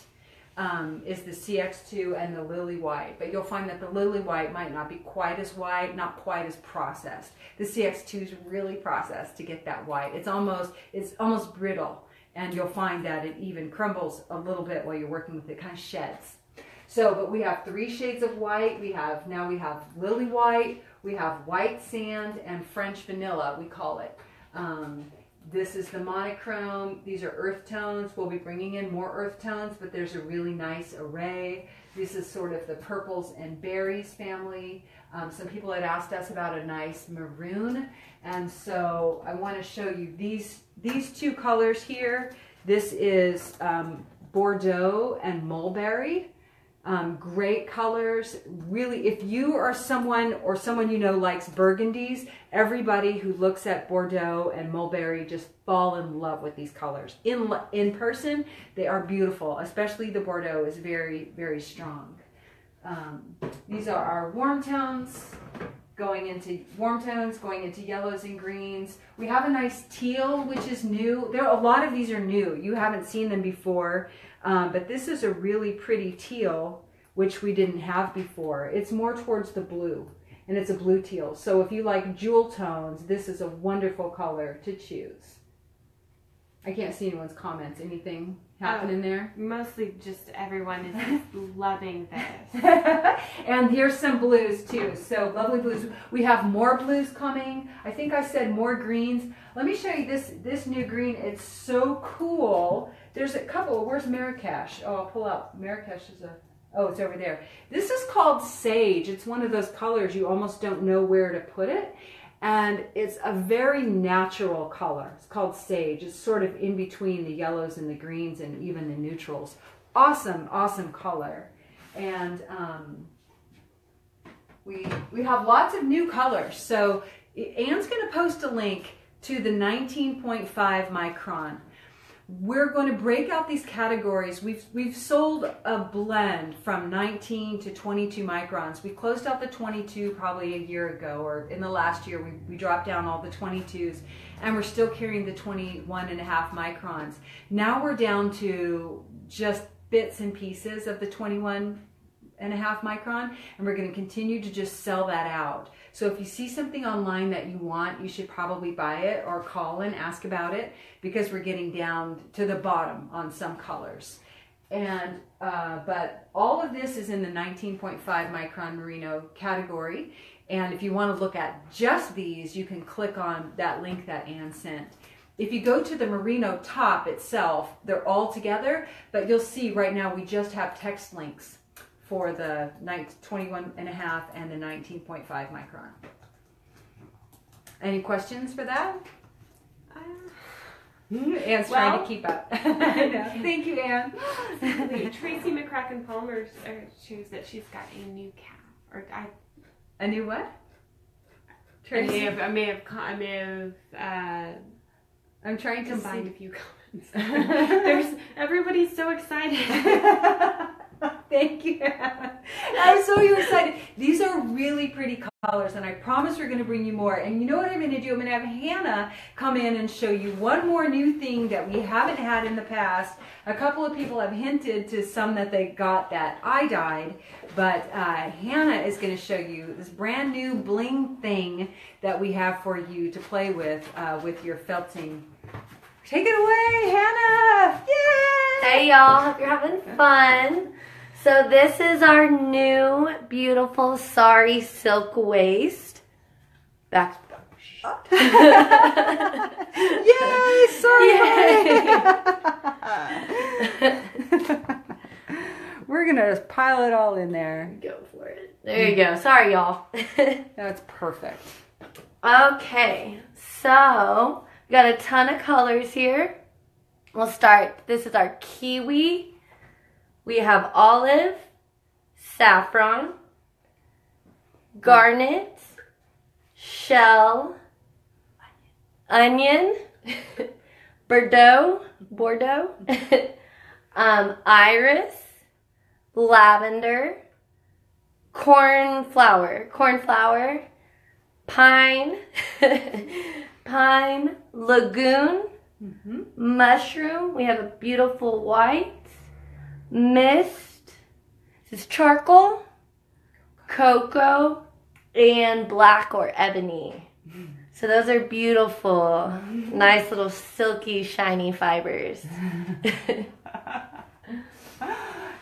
um, is the C X two and the lily white. But you'll find that the lily white might not be quite as white, not quite as processed. The C X two is really processed to get that white. It's almost, it's almost brittle. And you'll find that it even crumbles a little bit while you're working with it, it kind of sheds. So, but we have three shades of white. We have, now we have lily white, we have white sand, and French vanilla, we call it. Um, this is the monochrome. These are earth tones. We'll be bringing in more earth tones, but there's a really nice array. This is sort of the purples and berries family. Um, some people had asked us about a nice maroon, and so I want to show you these these two colors here. This is um, Bordeaux and mulberry. Um, great colors. Really, if you are someone or someone you know likes burgundies, everybody who looks at Bordeaux and mulberry just fall in love with these colors. In, in person, they are beautiful, especially the Bordeaux is very, very strong. Um, these are our warm tones, going into warm tones, going into yellows and greens. We have a nice teal, which is new. There are, a lot of these are new. You haven't seen them before. Um, but this is a really pretty teal, which we didn't have before. It's more towards the blue, and it's a blue teal. So if you like jewel tones, this is a wonderful color to choose. I can't see anyone's comments. Anything happening oh, there? Mostly just everyone is just loving this. And here's some blues too. So lovely blues. We have more blues coming. I think I said more greens. Let me show you this, this new green. It's so cool. There's a couple. Where's Marrakesh? Oh, I'll pull up. Marrakesh is a, oh, it's over there. This is called sage. It's one of those colors you almost don't know where to put it. And it's a very natural color. It's called sage. It's sort of in between the yellows and the greens and even the neutrals. Awesome, awesome color. And um, we, we have lots of new colors. So Anne's going to post a link to the nineteen point five micron. We're going to break out these categories. We've, we've sold a blend from nineteen to twenty-two microns. We closed out the twenty-two probably a year ago, or in the last year, we, we dropped down all the twenty-twos, and we're still carrying the twenty-one and a half microns. Now we're down to just bits and pieces of the twenty-one and a half micron, and we're going to continue to just sell that out. So if you see something online that you want, you should probably buy it or call and ask about it, because we're getting down to the bottom on some colors. And uh, but all of this is in the nineteen point five micron merino category. And if you want to look at just these, you can click on that link that Anne sent. If you go to the merino top itself, they're all together, but you'll see right now we just have text links for the twenty-one and a half and the nineteen point five micron. Any questions for that? Uh, Anne's well, trying to keep up. I know. Thank you, Anne. Tracy McCracken Palmer shows that she's got a new cap, or I, a new what? Tracy, I may have, I may have, I may have uh, I'm trying to combine a few comments. There's everybody's so excited. Thank you. I'm so excited. These are really pretty colors, and I promise we're going to bring you more. And you know what I'm going to do? I'm going to have Hannah come in and show you one more new thing that we haven't had in the past. A couple of people have hinted to some that they got that I dyed, but uh, Hannah is going to show you this brand new bling thing that we have for you to play with uh, with your felting. Take it away, Hannah! Yay! Hey, y'all. Hope you're having fun. So this is our new beautiful Sari Silk waist. Back. Oh. Yay! Sorry. Yay. We're gonna just pile it all in there. Go for it. There you go. Sorry, y'all. That's perfect. Okay, so we got a ton of colors here. We'll start. This is our kiwi. We have olive, saffron, garnet, shell, onion, Bordeaux, Bordeaux, um, iris, lavender, cornflower, cornflower, pine, pine, lagoon, mm-hmm. mushroom, we have a beautiful white, mist, this is charcoal, cocoa, and black or ebony. Mm-hmm. So those are beautiful, nice little silky, shiny fibers.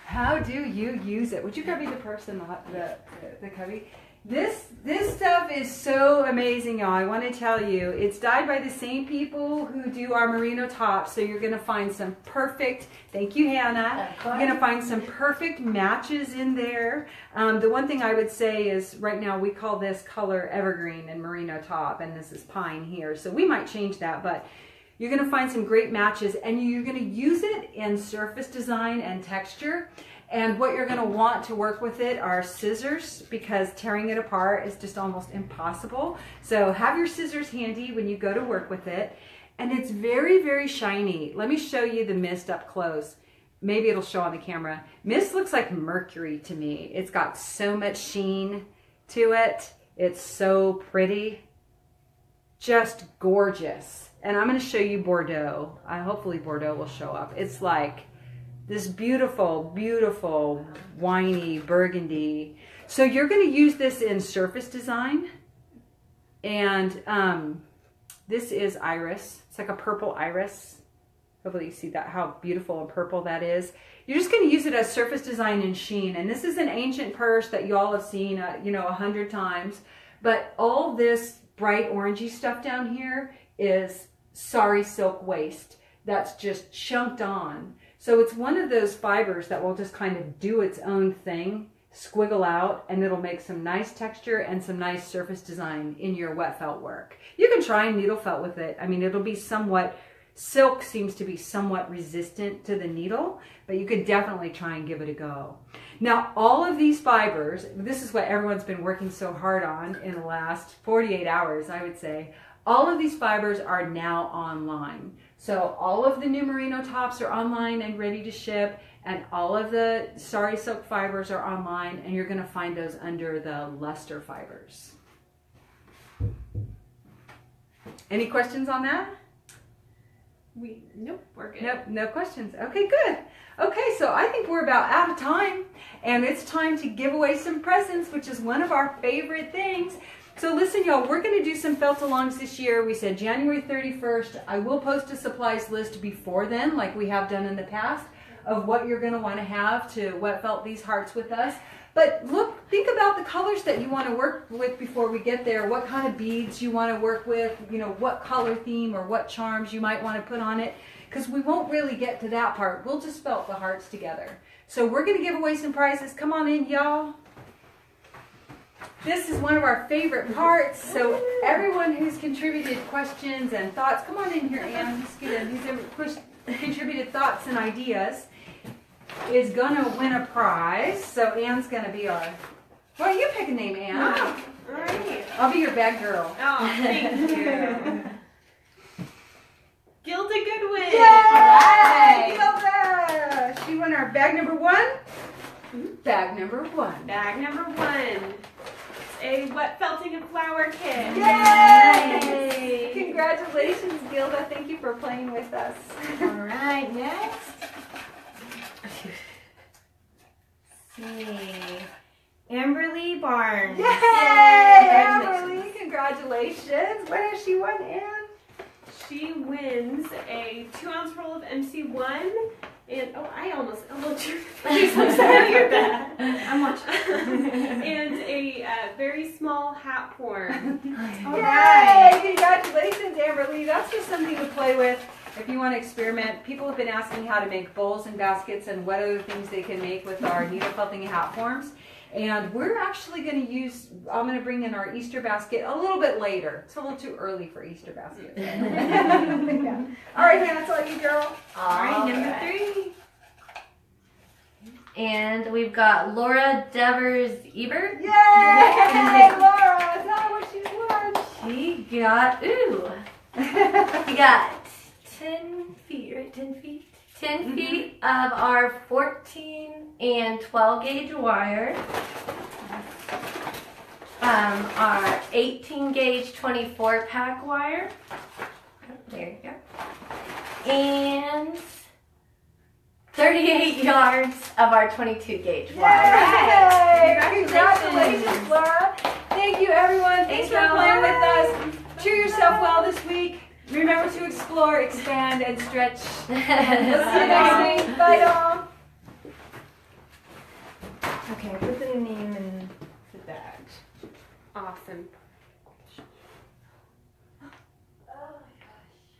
How do you use it? Would you grab me the purse and the, the, the cubby? This, this stuff is so amazing, y'all. I want to tell you, it's dyed by the same people who do our merino tops, so you're going to find some perfect, thank you, Hannah. You're going to find some perfect matches in there. Um, the one thing I would say is right now we call this color evergreen and merino top, and this is pine here, so we might change that, but you're going to find some great matches, and you're going to use it in surface design and texture. And what you're going to want to work with it are scissors, because tearing it apart is just almost impossible. So have your scissors handy when you go to work with it. And it's very, very shiny. Let me show you the mist up close. Maybe it'll show on the camera. Mist looks like mercury to me. It's got so much sheen to it. It's so pretty. Just gorgeous. And I'm going to show you Bordeaux. I, hopefully Bordeaux will show up. It's like this beautiful, beautiful, winey burgundy. So you're going to use this in surface design. And um, this is iris. It's like a purple iris. Hopefully you see that, how beautiful and purple that is. You're just going to use it as surface design and sheen. And this is an ancient purse that you all have seen, uh, you know, a hundred times. But all this bright orangey stuff down here is Sari silk waste that's just chunked on. So it's one of those fibers that will just kind of do its own thing, squiggle out, and it'll make some nice texture and some nice surface design in your wet felt work. You can try needle felt with it. I mean, it'll be somewhat, silk seems to be somewhat resistant to the needle, but you could definitely try and give it a go. Now, all of these fibers, this is what everyone's been working so hard on in the last forty-eight hours, I would say. All of these fibers are now online. So all of the new merino tops are online and ready to ship, and all of the Sari silk fibers are online, and you're gonna find those under the luster fibers. Any questions on that? We, nope, we're good. Nope, no questions. Okay, good. Okay, so I think we're about out of time, and it's time to give away some presents, which is one of our favorite things. So listen, y'all, we're going to do some felt-alongs this year. We said January thirty-first. I will post a supplies list before then, like we have done in the past, of what you're going to want to have to wet felt these hearts with us. But look, think about the colors that you want to work with before we get there, what kind of beads you want to work with, you know, what color theme or what charms you might want to put on it, because we won't really get to that part. We'll just felt the hearts together. So we're going to give away some prizes. Come on in, y'all. This is one of our favorite parts, so everyone who's contributed questions and thoughts, come on in here, Anne, who's, gonna, who's contributed thoughts and ideas, is going to win a prize. So Anne's going to be our, well, you pick a name, Anne. Wow. All right. I'll be your bag girl. Oh, thank you. Gilda Goodwin. Yay! Right. Gilda! She won our bag number one. Bag number one. Bag number one. A wet felting and flower kit. Yay! Nice. Congratulations, Gilda. Thank you for playing with us. All right, next. Let's see. Amberly Barnes. Yay! Yay. Amberly, congratulations. What has she won, Anne? She wins a two ounce roll of M C one. And, oh, I almost, a little too, I'm sorry about that. I'm watching. And a uh, very small hat horn. All right. Yay! Congratulations, Amberly. That's just something to play with if you want to experiment. People have been asking how to make bowls and baskets and what other things they can make with our needle felting and hat forms. And we're actually going to use, I'm going to bring in our Easter basket a little bit later. It's a little too early for Easter basket. Yeah. All right, Hannah, that's all you, girl. All, all right, number right. three. And we've got Laura Devers-Ebert. Yay! Hey, Laura, is that what she's won? She got, ooh, she got ten feet, right? ten feet? ten feet of our fourteen and twelve gauge wire, um, our eighteen gauge twenty-four pack wire, there you go, and thirty-eight yards of our twenty-two gauge wire. Yay! Right. Congratulations. Congratulations, Laura. Thank you, everyone. Thanks, Thanks for playing with us. Cheer yourself well this week. Remember to explore, expand, and stretch. We'll see you next week. Bye, y'all. Okay, put the name in the bag. Awesome.